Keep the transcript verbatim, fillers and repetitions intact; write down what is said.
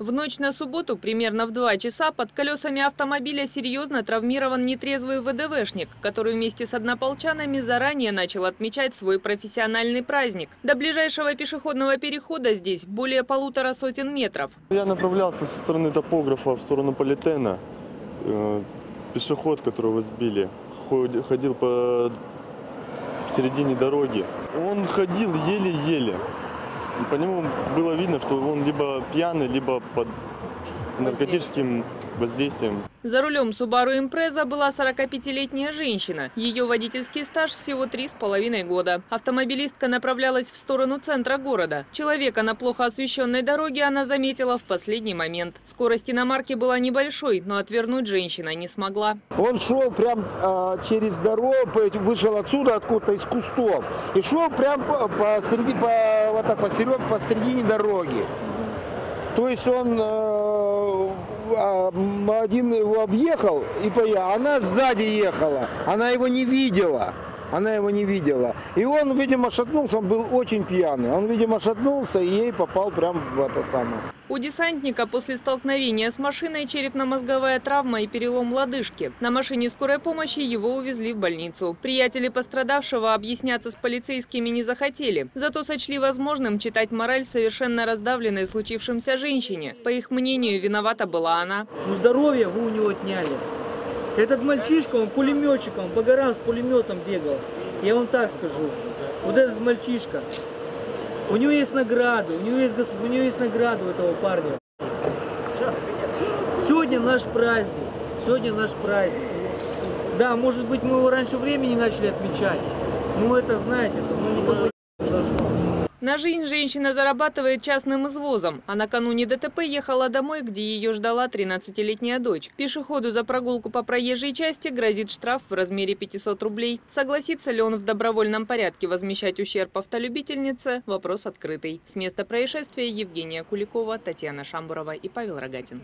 В ночь на субботу, примерно в два часа, под колесами автомобиля серьезно травмирован нетрезвый ВДВшник, который вместе с однополчанами заранее начал отмечать свой профессиональный праздник. До ближайшего пешеходного перехода здесь более полутора сотен метров. Я направлялся со стороны топографа в сторону Политена. Пешеход, которого сбили, ходил по середине дороги. Он ходил еле-еле. По нему было видно, что он либо пьяный, либо под наркотическим воздействием. За рулем «Субару Импреза» была сорокапятилетняя женщина. Ее водительский стаж всего три с половиной года. Автомобилистка направлялась в сторону центра города. Человека на плохо освещенной дороге она заметила в последний момент. Скорость иномарки была небольшой, но отвернуть женщина не смогла. Он шел прям а, через дорогу, вышел отсюда, откуда-то из кустов. И шел прям посреди, по, вот так, посеред, посередине дороги. То есть он... А, один его объехал и поехал. Она сзади ехала, она его не видела, она его не видела. И он, видимо, шатнулся, он был очень пьяный. Он, видимо, шатнулся и ей попал прямо в это самое. У десантника после столкновения с машиной черепно-мозговая травма и перелом лодыжки. На машине скорой помощи его увезли в больницу. Приятели пострадавшего объясняться с полицейскими не захотели. Зато сочли возможным читать мораль совершенно раздавленной случившимся женщине. По их мнению, виновата была она. Ну, здоровье вы у него отняли. Этот мальчишка, он пулеметчик, он по горам с пулеметом бегал. Я вам так скажу. Вот этот мальчишка. У него есть награда, у него есть, у него есть награда у этого парня. Сегодня наш праздник, сегодня наш праздник. Да, может быть, мы его раньше времени начали отмечать, но это, знаете, это, ну, не такое должно. На жизнь женщина зарабатывает частным извозом, а накануне ДТП ехала домой, где ее ждала тринадцатилетняя дочь. Пешеходу за прогулку по проезжей части грозит штраф в размере пятисот рублей. Согласится ли он в добровольном порядке возмещать ущерб автолюбительнице – вопрос открытый. С места происшествия Евгения Куликова, Татьяна Шамбурова и Павел Рогатин.